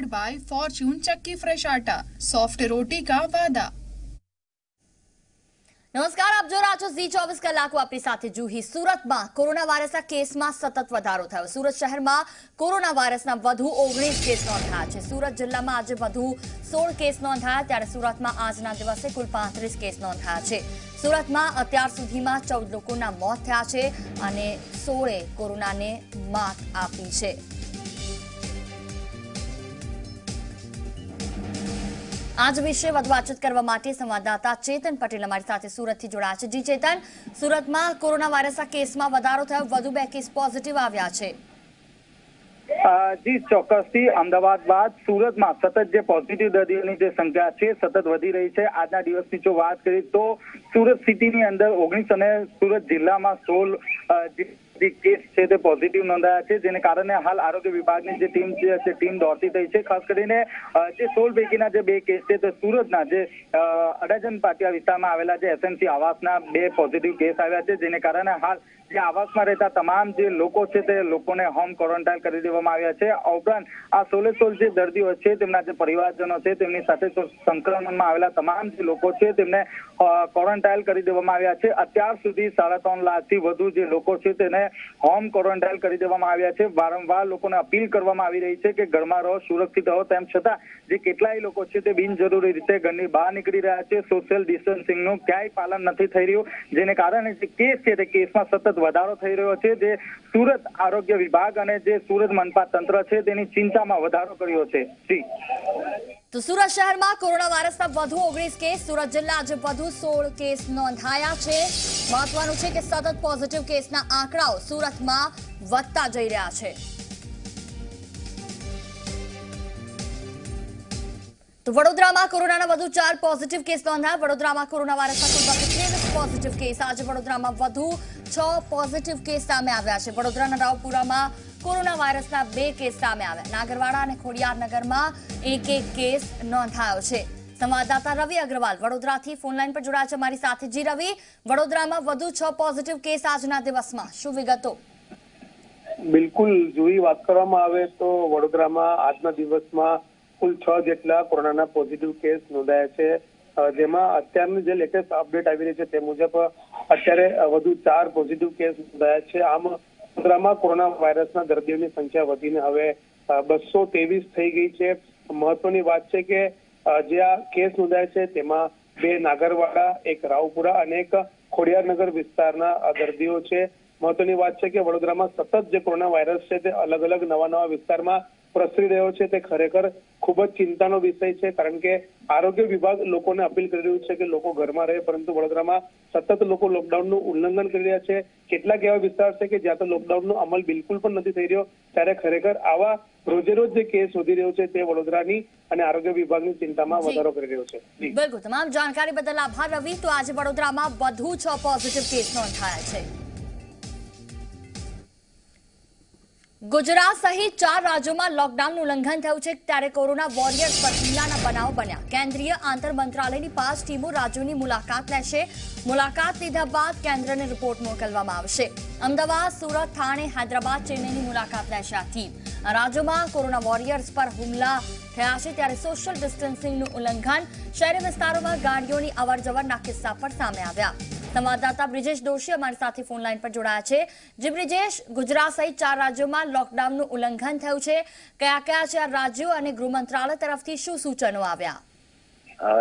powered by Fortune Chakki fresh Atta, soft रोटी का वादा। નમસ્કાર, આપ જો રહ્યા છો Z24 કલાક આપણી સાથે જુહી। સુરતમાં કોરોના વાયરસના કેસમાં સતત વધારો થયો। સુરત શહેરમાં કોરોના વાયરસના વધુ 19 કેસ નોંધાયા છે। સુરત જિલ્લામાં આજે વધુ 16 કેસ નોંધાયા, ત્યારે સુરતમાં આજના દિવસે કુલ 35 કેસ નોંધાયા છે। સુરતમાં અત્યાર સુધીમાં 14 લોકોના મોત થયા છે અને 16 કોરોનાને માત આપી છે। आज विषय વધુ વાતચીત કરવા માટે સંવાદદાતા ચેતન પટેલ અમારી સાથે સુરતથી જોડાયા છે। જી ચેતન, સુરતમાં કોરોના વાયરસના કેસમાં વધારો થયો, વધુ 2 કેસ પોઝિટિવ આવ્યા છે। જી ચોક્કસથી, અમદાવાદ બાદ સુરતમાં સતત જે પોઝિટિવ દર્દીઓની જે સંખ્યા છે સતત વધી રહી છે। આજના દિવસની જો વાત કરીએ તો સુરત સિટીની અંદર 19 અને સુરત જિલ્લામાં 16 केस है तो पॉजिटिव नोंधाया है, जेने कारणे हाल आरोग्य विभाग की टीम दौड़ती थी है। खास करीने जे 16 पैकीना जे 2 केस है तो सूरतना जे अडाजन पाटिया विस्तार में आवेला जे एसएमसी आवासना 2 पॉजिटिव केस आव्या है, जेने कारणे हाल જે આવાસમાં રહેતા તમામ જે લોકો છે તે લોકોને હોમ ક્વોરન્ટાઇન કરી દેવામાં આવ્યા છે। ઉપરાંત આ 16 જે દર્દીઓ છે તેમના જે પરિવારજનો છે તેમની સાથે સંક્રમણમાં આવેલા તમામ જે લોકો છે તેમને ક્વોરન્ટાઇન કરી દેવામાં આવ્યા છે। અત્યાર સુધી 3.5 લાખથી વધુ જે લોકો છે તેને હોમ ક્વોરન્ટાઇન કરી દેવામાં આવ્યા છે। વારંવાર લોકોને અપીલ કરવામાં આવી રહી છે કે ઘરમાં રહો, સુરક્ષિત રહો, તેમ છતાં જે કેટલાય લોકો છે તે બિનજરૂરી રીતે ઘરની બહાર નીકળી રહ્યા છે। સોશિયલ ડિસ્ટન્સિંગનું ક્યાંય પાલન નથી થઈ રહ્યું, જેને કારણે જે કેસ છે તે કેસમાં સતત વધારો થઈ રહ્યો છે। જે સુરત આરોગ્ય વિભાગ અને જે સુરત મનપા તંત્ર છે તેની ચિંતામાં વધારો કર્યો છે। જી તો સુરત શહેરમાં કોરોના વાયરસના વધુ 19 કેસ, સુરત જિલ્લા આજે વધુ 16 કેસ નોંધાયા છે। મહત્વનું છે કે સતત પોઝિટિવ કેસના આંકડાઓ સુરતમાં વધતા જઈ રહ્યા છે। તો વડોદરામાં કોરોનાના વધુ 4 પોઝિટિવ કેસ નોંધાયા। વડોદરામાં કોરોના વાયરસના કુલ 23 પોઝિટિવ કેસ, આજે વડોદરામાં વધુ 6 પોઝિટિવ કેસ સામે આવ્યા છે। વડોદરાના રાવપુરામાં કોરોના વાયરસના 2 કેસ સામે આવ્યા। નાગરવાડા અને ખોડિયારનગરમાં 1-1 કેસ નોંધાયો છે। સંવાદદાતા રવિ અગ્રવાલ વડોદરાથી ફોનલાઈન પર જોડાયા છે અમારી સાથે। જી રવિ, વડોદરામાં વધુ 6 પોઝિટિવ કેસ આજના દિવસમાં, શું વિગતો? બિલકુલ જોઈ, વાત કરવામાં આવે તો વડોદરામાં આજના દિવસમાં કુલ 6 જેટલા કોરોનાના પોઝિટિવ કેસ નોંધાયા છે, જેમાં અત્યારનું જે લેટેસ્ટ અપડેટ આવી રહી છે તે મુજબ અત્યારે વધુ 4 પોઝિટિવ કેસ નોંધાયા છે। આમ વડોદરામાં કોરોના વાયરસના દર્દીઓની સંખ્યા વધીને હવે 223 થઈ ગઈ છે। મહત્વની વાત છે કે જે આ કેસ નોંધાયા છે તેમાં 2 નાગરવાડા, 1 રાવપુરા અને 1 ખોડિયારનગર વિસ્તારના દર્દીઓ છે। મહત્વની વાત છે કે વડોદરામાં સતત જે કોરોના વાયરસ છે તે અલગ અલગ નવા વિસ્તારમાં પ્રસરી રહ્યો છે, તે ખરેખર ખૂબ જ ચિંતાનો વિષય છે, કારણ કે આરોગ્ય વિભાગ લોકોને અપીલ કરી રહ્યું છે કે લોકો ઘરમાં રહે, પરંતુ વડોદરામાં સતત લોકો લોકડાઉનનું ઉલ્લંઘન કરી રહ્યા છે। કેટલાક એવા વિસ્તાર છે કે જ્યાં તો લોકડાઉનનો અમલ બિલકુલ પણ નથી થઈ રહ્યો, ત્યારે ખરેખર આવા રોજેરોજ જે કેસ વધી રહ્યો છે તે વડોદરાની અને આરોગ્ય વિભાગની ચિંતામાં વધારો કરી રહ્યો છે। બિલકુલ, તમામ જાણકારી બદલ આભાર રવિ। તો આજે વડોદરામાં વધુ 6 પોઝિટિવ કેસ નોંધાયા છે। गुजरात सहित 4 राज्यों में लॉकडाउन उल्लंघन थयु छे, त्यारे कोरोना वॉरियर्स पर हमलाना बनाव बन्या। केंद्रीय आंतर मंत्रालयनी 5 टीमों राज्योनी मुलाकात लेशे। मुलाकात लीधा बाद केंद्रने रिपोर्ट मोकलवामां आवशे। अमदावाद, सूरत, थाणे, हैदराबाद, चेन्नईनी मुलाकात लेशे आ टीम। राज्यों में कोरोना वॉरियर्स पर हमला थया छे, त्यारे सोशल डिस्टन्सिंगनुं उल्लंघन, शहरी विस्तारों में गाड़ियोनी अवर जवरना किस्सा पर सामे आव्या। संवाददाता ब्रिजेश दोशी हमारे साथी फोन लाइन पर जोड़ाया छे। जी ब्रिजेश, गुजरात सहित 4 राज्यों में लॉकडाउन નું ઉલ્લંઘન થયું છે, કયા કયા 4 રાજ્યો અને ગૃહ મંત્રાલય તરફથી શું સૂચનો આવ્યા?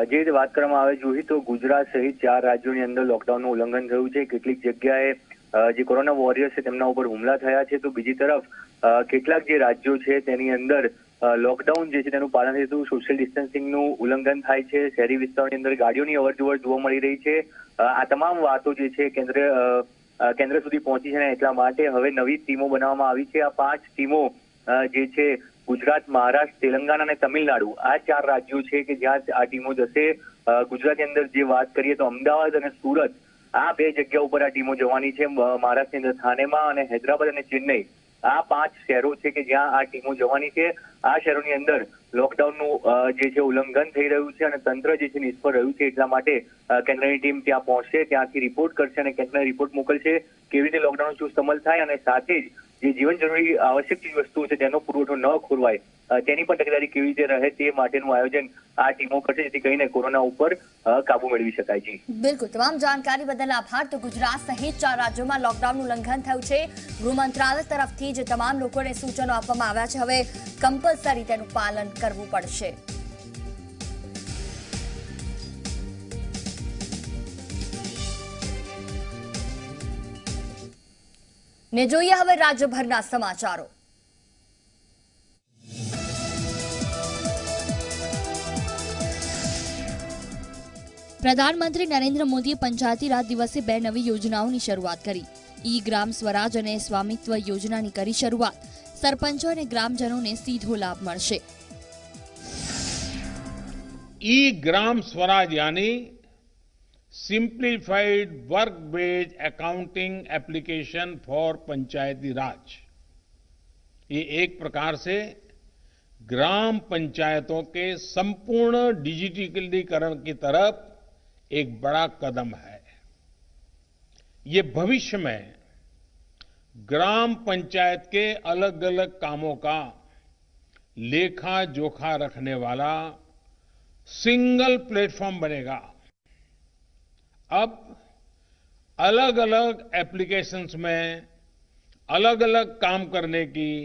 જે રીતે વાત કરવામાં આવે જોઈ તો ગુજરાત સહિત 4 રાજ્યોની અંદર લોકડાઉન નું ઉલ્લંઘન થયું છે। કેટલીક જગ્યાએ જે કોરોના વોરિયર્સ છે તેમના ઉપર હુમલા થયા છે, તો બીજી તરફ કેટલાક જે રાજ્યો છે તેની અંદર લોકડાઉન જે છે તેનું પાલન થતું, સોશિયલ ડિસ્ટન્સિંગનું ઉલ્લંઘન થાય છે, શહેરી વિસ્તારોની અંદર ગાડીઓની અવરજવર જોવા મળી રહી છે। આ તમામ વાતો જે છે કેન્દ્ર સુધી પહોંચી છે, એટલા માટે હવે નવી ટીમો બનાવવામાં આવી છે। આ 5 ટીમો જે છે ગુજરાત, મહારાષ્ટ્ર, તેલંગાણા અને તમિલનાડુ, આ 4 રાજ્યો છે કે જ્યાં આ ટીમો જશે। ગુજરાતની અંદર જે વાત કરીએ તો અમદાવાદ અને સુરત, આ 2 જગ્યા ઉપર આ ટીમો જવાની છે। મહારાષ્ટ્રની અંદર થાણેમાં અને હૈદરાબાદ અને ચેન્નઈ, આ 5 શહેરો છે કે જ્યાં આ ટીમો જવાની છે। આ શહેરોની અંદર લોકડાઉનનું જે છે ઉલ્લંઘન થઈ રહ્યું છે અને તંત્ર જે છે નિષ્ફળ રહ્યું છે, એટલા માટે કેન્દ્રની ટીમ ત્યાં પહોંચશે, ત્યાંથી રિપોર્ટ કરશે અને કેન્દ્રને રિપોર્ટ મોકલશે કેવી રીતે લોકડાઉનનો ચુસ્ત અમલ થાય અને સાથે જ જે જીવન જરૂરી આવશ્યક ચીજ વસ્તુઓ છે તેનો પુરવઠો ન ખોરવાય તેની પણ તકેદારી કેવી રીતે રહે તે માટેનું આયોજન આ ટીમો કરશે, જેથી કરીને કોરોના ઉપર કાબુ મેળવી શકાય છે. બિલકુલ, તમામ જાણકારી બદલ આભાર. તો ગુજરાત સહિત 4 રાજ્યોમાં લોકડાઉનનું ઉલ્લંઘન થયું છે. ગૃહ મંત્રાલય તરફથી જે તમામ લોકોને સૂચનો આપવામાં આવ્યા છે હવે કમ્પલસરી તેનું પાલન કરવું પડશે. ને જોઈએ હવે રાજ્યભરના સમાચારો. પ્રધાનમંત્રી નરેન્દ્ર મોદીએ પંચાયતી રાજ દિવસે 2 નવી યોજનાઓની શરૂઆત કરી. ઈ ગ્રામ સ્વરાજ અને સ્વામિત્વ યોજનાની કરી શરૂઆત. સરપંચો અને ગ્રામજનોને સીધો લાભ મળશે. ઈ ગ્રામ સ્વરાજ યાની simplified work based accounting application for Panchayati Raj, ये एक प्रकार से ग्राम पंचायतों के संपूर्ण डिजिटलीकरण की तरफ एक बड़ा कदम है. ये भविष्य में ग्राम पंचायत के अलग अलग कामों का लेखा जोखा रखने वाला सिंगल प्लेटफॉर्म बनेगा. अब अलग अलग एप्लीकेशंस में अलग अलग काम करने की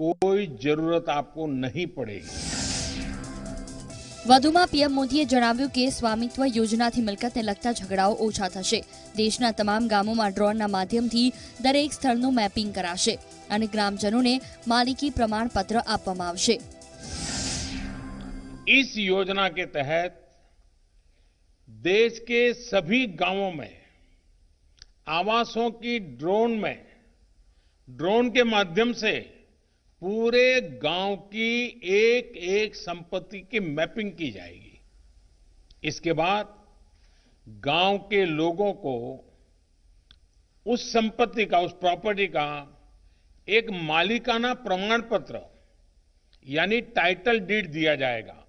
कोई जरूरत आपको नहीं पड़ेगी. વધુમાં પીએમ મોદીએ જણાવ્યું કે સ્વામિત્વ યોજનાથી મિલકતને લગતા ઝઘડાઓ ઓછા થશે. દેશના તમામ ગામોમાં ડ્રોનના માધ્યમથી દરેક સ્થળનું મેપિંગ કરાશે અને ગ્રામજનોને માલિકી પ્રમાણપત્ર આપવામાં આવશે. इस योजना के तहत देश के सभी गांवों में आवासों की ड्रोन के माध्यम से पूरे गांव की एक एक संपत्ति की मैपिंग की जाएगी. इसके बाद गांव के लोगों को उस संपत्ति का, उस प्रॉपर्टी का एक मालिकाना प्रमाण पत्र यानी टाइटल डीड दिया जाएगा.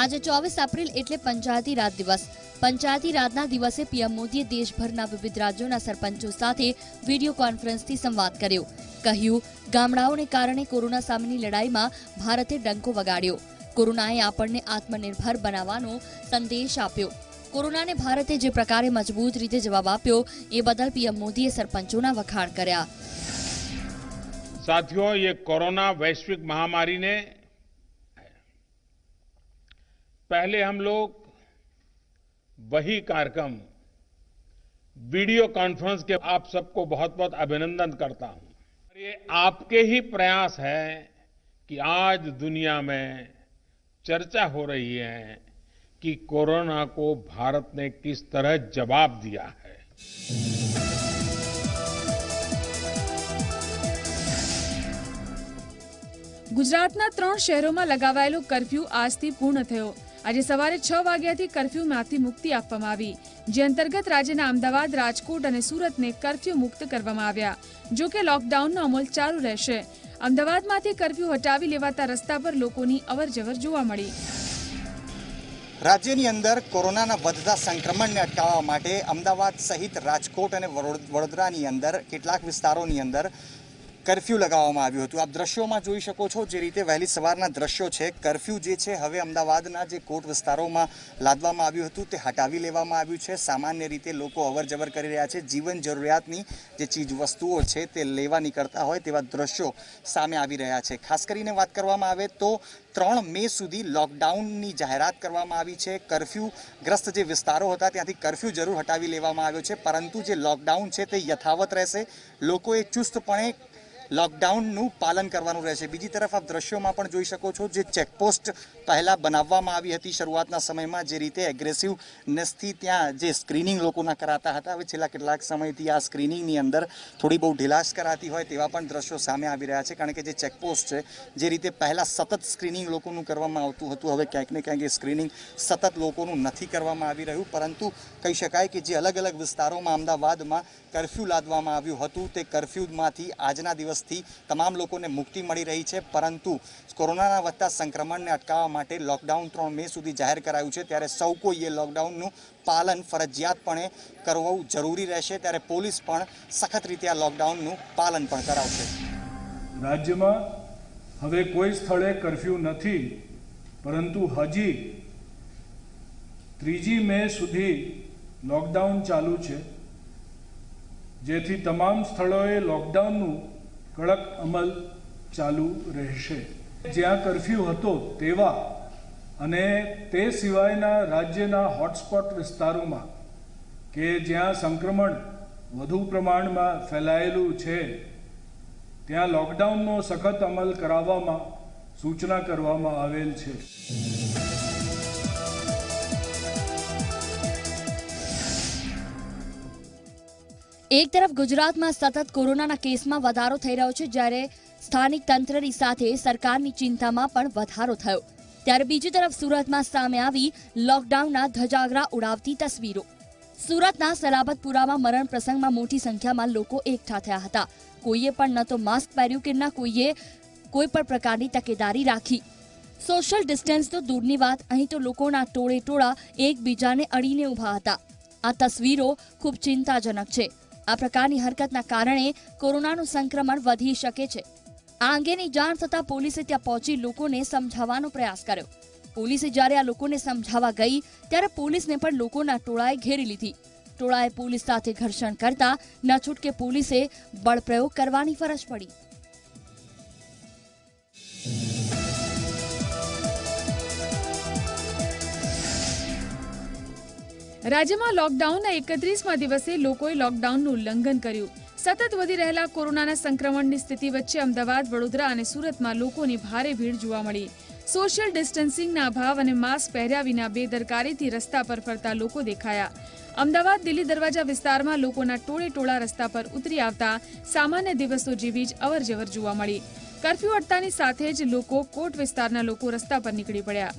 આજે 24 એપ્રિલ એટલે પંચાયતી રાજ દિવસ. પંચાયતી રાજના દિવસે પીએમ મોદીએ દેશભરના વિવિધ રાજ્યોના સરપંચો સાથે વિડીયો કોન્ફરન્સથી સંવાદ કર્યો. કહ્યું, ગામડાઓને કારણે કોરોના સામેની લડાઈમાં ભારતે ડંકો વગાડ્યો. કોરોનાએ આપણને આત્મનિર્ભર બનાવવાનો સંદેશ આપ્યો. કોરોનાને ભારતે જે પ્રકારે મજબૂત રીતે જવાબ આપ્યો એ બદલ પીએમ મોદીએ સરપંચોના વખાણ કર્યા. સાથીઓ, એ કોરોના વૈશ્વિક મહામારીને पहले हम लोग वही कार्यक्रम वीडियो कॉन्फ्रेंस के आप सबको बहुत बहुत अभिनंदन करता हूं. ये आपके ही प्रयास है कि आज दुनिया में चर्चा हो रही है कि कोरोना को भारत ने किस तरह जवाब दिया है. गुजरातना 3 शहरों में लगावायेलो कर्फ्यू आज थी पूर्ण थयो. આજે સવારે 6 વાગ્યાથી કર્ફ્યુમાંથી મુક્તિ આપવામાં આવી, જે અંતર્ગત રાજ્યના અમદાવાદ, રાજકોટ અને સુરતને કર્ફ્યુ મુક્ત કરવામાં આવ્યા. જો કે લોકડાઉનનો અમલ ચાલુ રહેશે. અમદાવાદમાંથી કર્ફ્યુ હટાવી લેવાતા રસ્તા પર લોકોની અવરજવર જોવા મળી. રાજ્યની અંદર કોરોનાના વધતા સંક્રમણને અટકાવવા માટે અમદાવાદ સહિત રાજકોટ અને વડોદરાની અંદર કેટલાક વિસ્તારોની અંદર कर्फ्यू लगावामां आव्युं हतुं. आप दृश्यों में जोई शको छो जे रीते वहेली सवारना दृश्यो छे. कर्फ्यू जे छे हवे अमदावादना जे कोट विस्तारों में लादवामां आव्युं हतुं ते हटावी लेवामां आव्युं छे. सामान्य रीते लोको अवरजवर करी रह्या छे. जीवन जरूरियातनी जे चीजवस्तुओ छे ते लेवा नीकळता होय तेवा दृश्यो सामे आवी रह्या छे. खास करीने वात करवामां आवे तो 3 मे सुधी लॉकडाउननी जाहेरात करवामां आवी छे. कर्फ्यू ग्रस्त जे विस्तारो हता त्यांथी कर्फ्यू जरूर हटावी लेवामां आव्यो छे, परंतु जे लॉकडाउन छे ते यथावत रहेशे. लोकोए चुस्तपणे लॉकडाउनનું પાલન કરવાનું રહેશે. બીજી તરફ આપ દ્રશ્યોમાં પણ જોઈ શકો છો જે ચેકપોસ્ટ પહેલા બનાવવામાં આવી હતી શરૂઆતના સમયમાં જે રીતે એગ્રેસિવનેસથી ત્યાં જે સ્ક્રીનિંગ લોકોના કરાતા હતા, હવે છેલ્લા કેટલાક સમયથી આ સ્ક્રીનિંગની અંદર થોડી બહુ ઢીલાશ કરાતી હોય તેવા પણ દ્રશ્યો સામે આવી રહ્યા છે. કારણ કે જે ચેકપોસ્ટ છે જે રીતે પહેલા સતત સ્ક્રીનિંગ લોકોનું કરવામાં આવતું હતું, હવે ક્યાંક ને ક્યાંક એ સ્ક્રીનિંગ સતત લોકોનું નથી કરવામાં આવી રહ્યું. પરંતુ કહી શકાય કે જે અલગ અલગ વિસ્તારોમાં અમદાવાદમાં કર્ફ્યુ લાદવામાં આવ્યું હતું તે કર્ફ્યુમાંથી આજના દિવસ વાયરસથી તમામ લોકોને મુક્તિ મળી રહી છે, પરંતુ કોરોનાના વધતા સંક્રમણને અટકાવવા માટે લોકડાઉન 3 મે સુધી જાહેર કરાયું છે, ત્યારે સૌ કોઈએ લોકડાઉનનું પાલન ફરજિયાતપણે કરવું જરૂરી રહેશે, ત્યારે પોલીસ પણ સખત રીતે આ લોકડાઉનનું પાલન પણ કરાવશે। રાજ્યમાં હવે કોઈ સ્થળે કર્ફ્યુ નથી, પરંતુ હજી 3 મે સુધી लॉकडाउन चालू है, जेथी तमाम स्थलोए लॉकडाउन कड़क अमल चालू रहेशे। ज्यां कर्फ्यू हतो तेवा अने ते सिवायना राज्यना हॉटस्पॉट विस्तारों में के ज्यां संक्रमण वधु प्रमाण में फैलायेलू है, त्यां लॉकडाउननो सखत अमल करावामां सूचना करवामां आवेल छे। एक तरफ गुजरात में सतत कोरोना केस में वधारो थई रह्यो छे, ज्यारे स्थानिक तंत्रनी साथे सरकारनी चिंता में पण वधारो थयो, त्यारे बीजी तरफ सूरत में सामे आवी लॉकडाउनना धजागरा उड़ावती तस्वीरों। सूरतना सलाबतपुरा में मरण प्रसंग में मोटी संख्या में लोग एकठा थया हता। कोईए पण न तो मास्क पहेर्यु के न कोईए कोई पण प्रकारनी तकेदारी राखी। सोशल डिस्टन्स तो दूरनी वात, अहीं तो लोकोना टोळे टोळा एकबीजाने अड़ीने ऊभा हता। आ तस्वीरों खूब चिंताजनक छे। आ प्रकारनी हरकतना कारणे कोरोनानुं संक्रमण वधी शके छे। आ अंगेनी जाण थता पोलीसे त्यां पहोंची लोकोने समजाववानो प्रयास कर्यो। पोलीसे ज्यारे आ लोकोने समजाववा गई, त्यारे पोलीसने पण लोकोना टोळाए घेरी लीधी। टोळाए पोलीस साथे घर्षण करता न छूटके पोलीसे बळप्रयोग करवानी फरज पड़ी। राज्य में लॉकडाउन 31मा दिवसे लोकोए लॉकडाउन उल्लंघन कर्यु। सतत वधी रहेला कोरोना संक्रमण की स्थिति वच्चे अमदावाद, वडोदरा और सूरत में लोगों की भारी भीड़ जोवा मळी। सोशल डिस्टन्सिंग अभाव और मास्क पहेर्या विना बेदरकारी रस्ता पर फरता लोग देखाया। अमदावाद दिल्ली दरवाजा विस्तार में लोगों टोळे टोळा रस्ता पर उतरी आता सामान्य दिवसों जीवी ज अवर जवर जोवा मळी। कर्फ्यू हटतानी साथे ज लोको कोट विस्तारना लोको रस्ता पर निकली पड्या।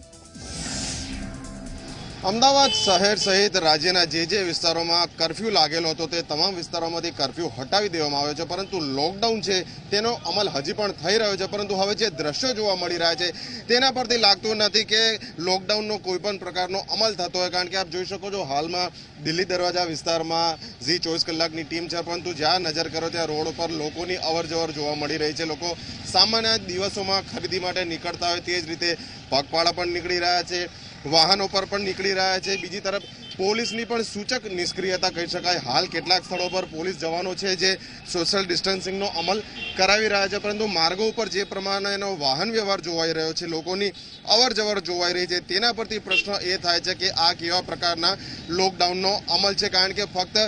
अमदावाद शहर सहित राज्यना जे विस्तारों में कर्फ्यू लागेलो हतो ते तमाम विस्तारों में कर्फ्यू हटावी देवामां आव्यो छे, परंतु लॉकडाउन छे तेनो अमल हजी पण थई रह्यो छे। परंतु हवे जे दृश्यो जोवा मळी रह्या छे तेना परथी लागतुं नथी के लॉकडाउननो कोईपण प्रकारनो अमल थतो होय, कारण के आप जोई शको छो हाल में दिल्ली दरवाजा विस्तार में जी 24 कलाकनी टीम छे, परंतु ज्यां नजर करो त्यां रोड पर लोकोनी अवरजवर जोवा मळी रही छे। लोको सामान्य दिवसोमां खरीदी माटे निकळता होय ते ज रीते पगपाळा पण निकळी रह्या छे, वाहनों पर पण निकली रहा है। बीजी तरफ पुलिस नी पण सूचक निष्क्रियता कही शकाय। हाल केटलाक स्थलों पर पुलिस जवानों छे जे सोशल डिस्टन्सिंग नो अमल करावी रहा है, परंतु मार्गों पर जे प्रमाणेनो वाहन व्यवहार जोवाई रह्यो छे, लोकोनी अवरजवर जोवाई रही है, तेना परथी प्रश्न ए थाय छे के आ केवा प्रकारना लॉकडाउननो अमल छे। कारण के फक्त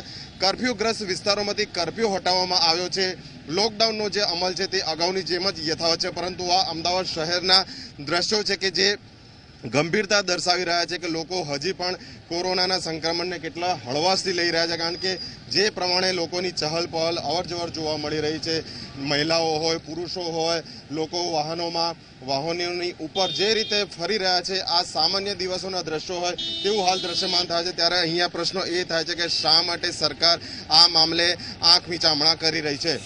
कर्फ्यूग्रस्त विस्तारोमांथी कर्फ्यू हटाववामां आव्यो छे। लॉकडाउननो जे अमल छे ते अगाऊनी जेम ज यथावत छे, परंतु आ अमदावाद शहेरना दृश्यो छे के जे गंभीरता दर्शावी रहा है कि लोग हजी पण कोरोना संक्रमण ने केटला हळवाशथी लई रहा है। कारण के जे प्रमाणे लोकोनी चहल पहल अवर जवर जोवा मळी रही है, महिलाओं होय पुरुषों होय लोको वाहनों में वाहनोनी उपर जे रीते फरी रहा है, आ सामान्य दिवसोना दृश्यो होय तेवुं हाल दृश्यमान थाय छे। त्यारे अहींया प्रश्न ए थाय छे के शा माटे सरकार आ मामले आँख मीचामणा करी रही है।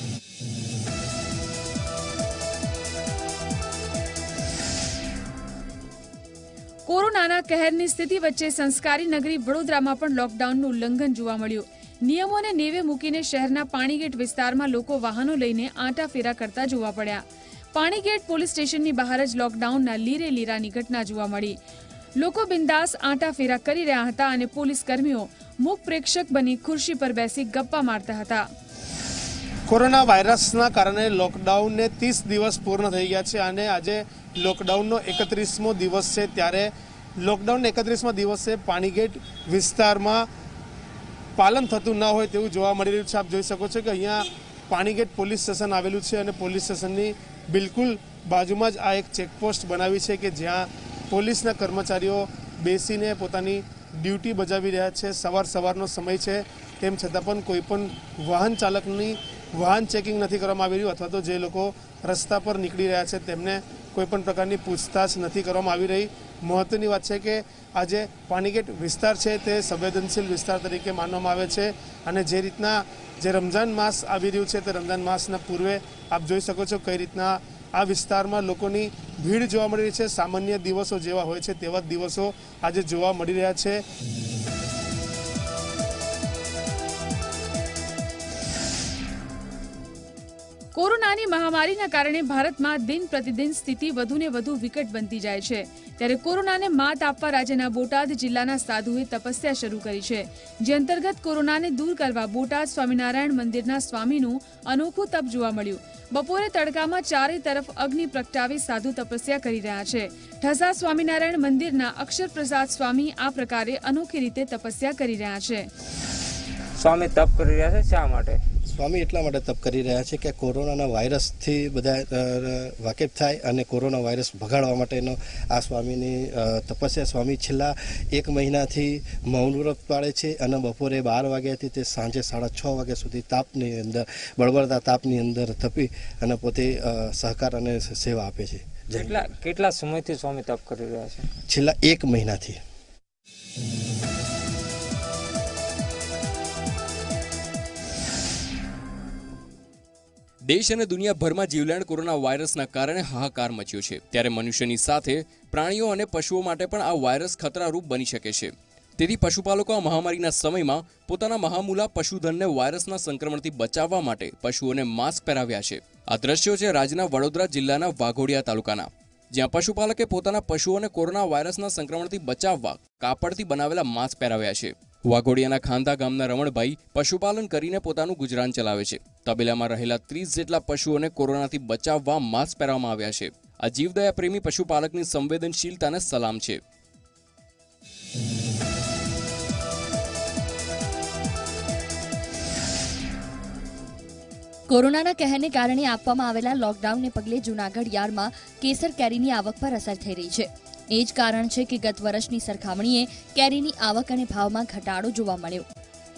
कोरोना कहरनी स्थिति वच्चे संस्कारी नगरी वडोदरा में पण लॉकडाउन उल्लंघन जोवा मळ्युं। नियमों ने नेवे मूकीने शहरना पाणीगेट विस्तार में लोग वाहनों लईने आंटा फेरा करता जोवा पड्या। पाणीगेट पोलीस स्टेशननी बहार ज लॉकडाउन लीरे लीरानी घटना जोवा मळी। लोग बिंदास आंटा फेरा करी रह्या हता अने पोलीसकर्मीओ मूक प्रेक्षक बनी खुर्शी पर बेसी गप्पा मारता हता। कोरोना वायरसना कारणे लॉकडाउन ने 30 दिवस पूर्ण थई गया छे अने आजे लॉकडाउननो 31मो दिवस छे। त्यारे लॉकडाउन 31मा दिवसे पाणीगेट विस्तारमां पालन थतुं न होय तेवुं जोवा मळी रह्युं छे। आप जोई शको छो के अहींया पाणीगेट पोलीस स्टेशन आवेलुं छे अने पोलीस स्टेशननी बिलकुल बाजुमां ज आ एक चेकपोस्ट बनावी छे के ज्यां पोलीसना कर्मचारीओ बेसीने पोतानी ड्यूटी बजावी रह्या छे। सवारनो समय छे तेम छतां पण कोईपण वाहन चालकनी वाहन चेकिंग नहीं कर अथवा तो जे लोग रस्ता पर निकली रहा है કોઈપણ પ્રકારની પૂછતાછ નથી કરવામાં આવી રહી। મહત્વની વાત છે કે આજે પાનીગેટ વિસ્તાર છે તે સંવેદનશીલ વિસ્તાર તરીકે માનવામાં આવે છે અને જે રીતના જે રમઝાન માસ આવી રહ્યું છે તે રમઝાન માસના પૂર્વે આપ જોઈ શકો છો કઈ રીતના આ વિસ્તારમાં લોકોની ભીડ જોવા મળી રહી છે। સામાન્ય દિવસો જેવા હોય છે તેવા દિવસો આજે જોવા મળી રહ્યા છે। कोरोनानी महामारीना कारणे भारतमां दिन प्रतिदिन स्थिति वधुने वधु विकट बनती जाय छे, त्यारे कोरोनाने मात आपवा राज्यना बोटाद जिल्लाना साधुए तपस्या शरू करी छे, जे अंतर्गत कोरोनाने दूर करवा बोटाद स्वामीनारायण मंदिरना स्वामीनुं अनोखुं तप जोवा मळ्युं। बपोरे तड़कामां चारे तरफ अग्नि प्रगटावी साधु तपस्या करी रह्या छे। ठसा स्वामीनारायण मंदिरना अक्षर प्रसाद स्वामी आ प्रकारे अनोखी रीते तपस्या करी रह्या छे। स्वामी तप करी रह्या छे शा माटे? स्वामी एटला माटे तप करी रह्या छे के कोरोना वायरस थी बधा वाकिफ थाय अने कोरोना वायरस भगाड़वा माटेनो आ स्वामीनी तपस्या। स्वामी छेल्ला एक महीनाथी मौन व्रत पाड़े छे अने बपोरे 12 वाग्याथी ते सांजे 6:30 वाग्या सुधी तापनी अंदर बळबळता तापनी अंदर तपी अने पोते सहकार अने सेवा आपे छे। जेटला केटला समयथी स्वामी तप करी रह्या छे? छेल्ला 1 महीनाथी। देश अने दुनिया भर में जीवलेण कोरोना वायरसना कारणे हाहाकार मच्यो छे, त्यारे मनुष्यनी साथे प्राणीओ अने पशुओ माटे पण आ वायरस खतरारूप बनी शके छे। तेथी पशुपालको आ महामारीना समयमां पोताना महामूला पशुधनने वायरसना संक्रमणथी बचाववा माटे पशुओने मास्क पहेराव्या छे। आ दृश्यो छे राज्यना वडोदरा जिल्लाना वाघोडिया तालुकाना, ज्यां पशुपालके पोताना पशुओने कोरोना वायरसना संक्रमणथी बचाववा कापड़थी बनावेला मास्क पहेराव्या छे। वाघोडियाना खांदा गामना रमणभाई पशुपालन करीने पोतानुं गुजरान चलावे छे। तबेलामां रहेला 30 जेटला पशुओने कोरोनाथी बचाववा मास्क पहेराववामां आव्या छे। आ जीवदया प्रेमी पशुपालकनी संवेदनशीलताने सलाम छे। कोरोना कहने कारण आपवामां आवेला लॉकडाउनने पगले जूनागढ़ यार्डमां केसर केरीनी आवक पर असर थई रही छे। एज कारण छे के गत वर्षनी सरखामणीए केरीनी आवक अने भावमां घटाडो जोवा मळ्यो।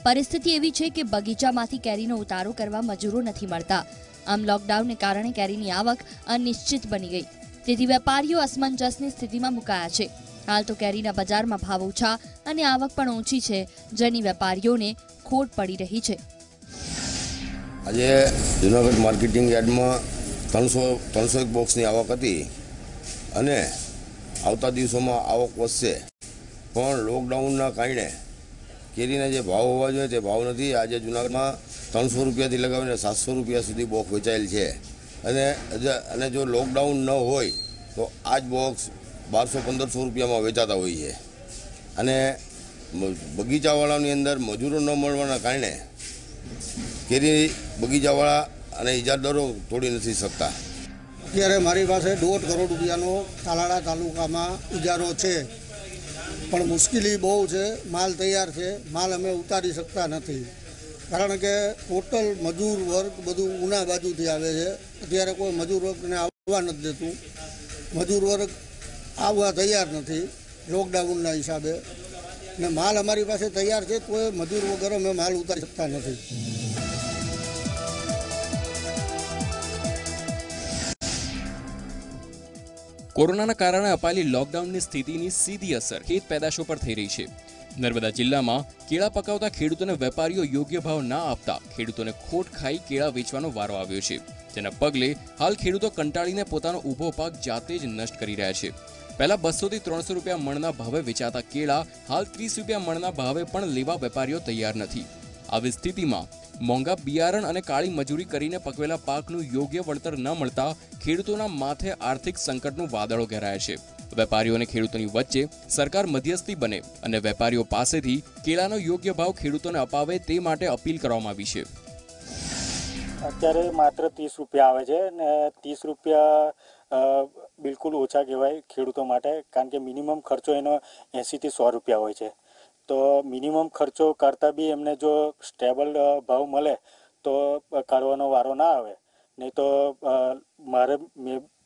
परिस्थिति एवी छे के बगीचामांथी केरीनो उतारो करवा मजूरो नथी मळता। आम लॉकडाउनने कारणे केरीनी आवक अनिश्चित बनी गई, तेथी वेपारीओ असमंजसनी स्थितिमां मुकाया छे। हाल तो केरीना बजारमां भाव ऊंचा अने आवक पण ऊंची छे, जेनी वेपारीओने खोट पड़ी रही छे। आजे जूनागढ़ मार्केटिंग यार्डमां 301 बॉक्सनी आवक हती अने આવતા દિવસોમાં આવક વધશે, પણ લોકડાઉનના કારણે કેરીના જે ભાવ હોવા જોઈએ તે ભાવ નથી। આજે જૂનાગઢમાં 300 રૂપિયાથી લગાવીને 700 રૂપિયા સુધી બોક્સ વેચાયેલ છે અને જો લોકડાઉન ન હોય તો આ જ બોક્સ 1200-1500 રૂપિયામાં વેચાતા હોય છે। અને બગીચાવાળાની અંદર મજૂરો ન મળવાના કારણે કેરી બગીચાવાળા અને ઇજારદારો તોડી નથી શકતા। अत्यारे मारी पास 1.5 करोड़ रुपयानो तालाड़ा तालुका में उजारो है, पर मुश्किली बहुत है। माल तैयार है, माल अमे उतारी सकता नहीं, कारण के टोटल मजूर वर्ग बधु ऊना बाजू थी आवे छे। अत्यारे कोई मजूर वर्ग ने आववा नथी देतुं, मजूर वर्ग आववा तैयार नहीं लॉकडाउन हिसाबे ने। माल अमारी पास तैयार है, कोई मजूर वगर अमे माल उतारी सकता नहीं। कोरोना कारण अपायेली लॉकडाउन स्थिति की सीधी असर खेत पैदाशो पर थई रही है। नर्मदा जिल्ला में केळा पकावता खेडूतोने वेपारीओ योग्य भाव न आपता खेडूतोने खोट खाई केळा वेचवानो वारो आव्यो छे, जेना पगले हाल खेडूतो कंटाळीने पोतानो ऊभो पाक जाते ज नष्ट करी रह्या छे। पहला 200-300 रूपिया मणना भावे वेचाता केळा हाल 30 रूपिया मणना भावे पण लेवा वेपारीओ तैयार नथी। આવી સ્થિતિમાં મોંઘા બિયારણ અને કાળી મજૂરી કરીને પકવેલા પાકનું યોગ્ય વળતર ન મળતા ખેડૂતોના માથે આર્થિક સંકટનું વાદળો ઘેરાય છે। વેપારીઓ અને ખેડૂતોની વચ્ચે સરકાર મધ્યસ્થી બને અને વેપારીઓ પાસેથી કેળાનો યોગ્ય ભાવ ખેડૂતોને અપાવે તે માટે અપીલ કરવામાં આવી છે। અત્યારે માત્ર 30 રૂપિયા આવે છે અને 30 રૂપિયા બિલકુલ ઓછા કહેવાય ખેડૂતો માટે, કારણ કે મિનિમમ ખર્ચો એનો 80 થી 100 રૂપિયા હોય છે। तो मिनिमम खर्चो करता भी एमने जो स्टेबल भाव मले तो काढવાનો વારો ના આવે, नहीं तो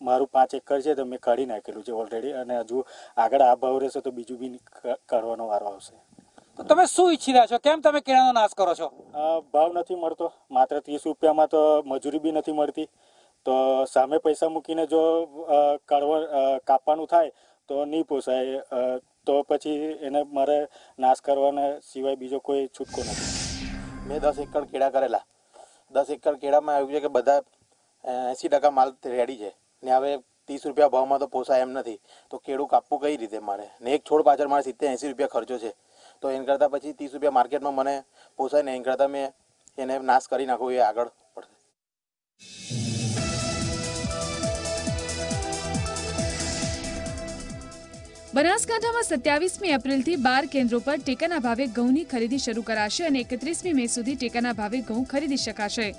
मारू 5 એકર છે तो मैं काढ़ी नाखेलू है ऑलरेडी और हजू आग आ भाव रहे तो बीजू भी काढવાનો વારો આવશે। तो તમે શું ઈચ્છી રહ્યા છો, કેમ તમે કેળાનો નાશ કરો છો? ભાવ નથી મળતો, માત્ર 30 રૂપિયામાં તો મજૂરી બી નથી મળતી, तो सामे पैसा मूकीने जो कड़वळ कापवानुं थाय तो नहीं पोसाय तो पछी एने मारे नाश करवाना सिवाय बीजो कोई छूटको नथी। मैं 10 एकड़ केड़ा करेला, 10 एकड़ केड़ा में आव्युं छे के बधा 80% माल रेडी है ने हवे 30 रुपया भाव में तो पोसाय एम नहीं, तो केड़ू कापवू कई रीते मारे ने एक छोड़ पाचड़ मारे 70-80 रुपया खर्चो है, तो एना करता पछी 30 रुपया मार्केट में मैंने पोसाय ने एना करता मैं एने नाश करी नाखो ये आगळ पड़े। बनासकांठा में 27 एप्रिल थी 12 केन्द्रों पर टेकाना भावे घऊनी खरीदी शुरू कराशे अने 31 मे सुधी टेकाना भावे घऊ खरीदी शकाशे।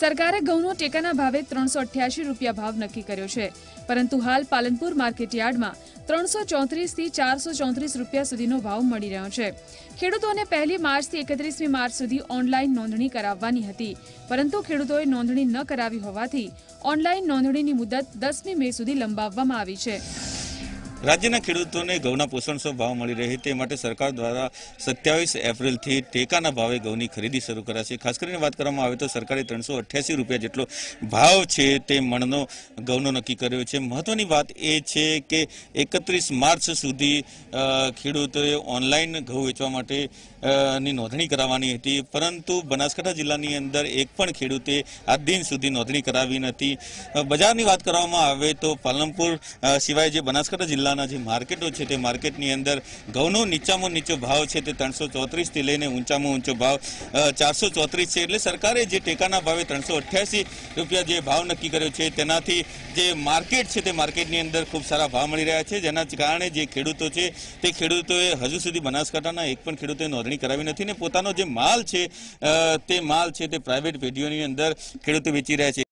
सरकारे घऊनो टेकाना भावे 388 रुपया भाव नक्की कर्यो छे, परंतु हाल पालनपुर मार्केटयार्ड में 334 थी 434 रुपया सुधीनो भाव मळी रह्यो छे। खेडूतोने 1 मार्च थी 31 मार्च सुधी ऑनलाइन नोंधणी कराववानी हती, परंतु खेडूतोए नोंधणी न करावी होवाथी ऑनलाइन नोंधणीनी मुदत 10 मे सुधी लंबाववामां आवी छे। राज्यना खेडूतोने घऊना पोषणसम भाव मळी रहे ते माटे सरकार द्वारा 27 एप्रिल थी टेकाना भावे घऊनी खरीदी शरू कराशे। खास करीने वात करवामां आवे तो सरकारे 388 रुपया जेटलो भाव छे ते मणनो घऊनो नक्की कर्यो छे। महत्वनी वात ए छे के 31 मार्च सुधी खेडूतोए ऑनलाइन घऊ वेचवा माटे नी नोंधणी कराववानी हती, परंतु बनासकांठा जिल्लानी अंदर एक पण खेडूते आ दिन सुधी नोंधणी करावी नथी। बजारनी वात करवामां आवे तो पालनपुर सिवाय जे बनासकांठा जिल्ला मार्केटों छे मार्केटनी अंदर घऊनो नीचामो नीचो भाव छे 334 थी लईने ऊंचामो ऊंचो भाव 434 छे। एटले सरकारे जे टेकाना भावे 388 रुपया जे भाव नक्की कर्यो छे तेनाथी जे मार्केट छे ते मार्केटनी अंदर खूब सारा भाव मळी रह्या छे, जेना कारणे जे खेडूतो छे ते खेडूतोए हजू सुधी बनासकांठाना एक पण खेडूतोए नोंधणी करावी नथी ने पोतानो जे माल छे ते प्राइवेट पेढीओनी अंदर खेडूतो वेची रह्या छे।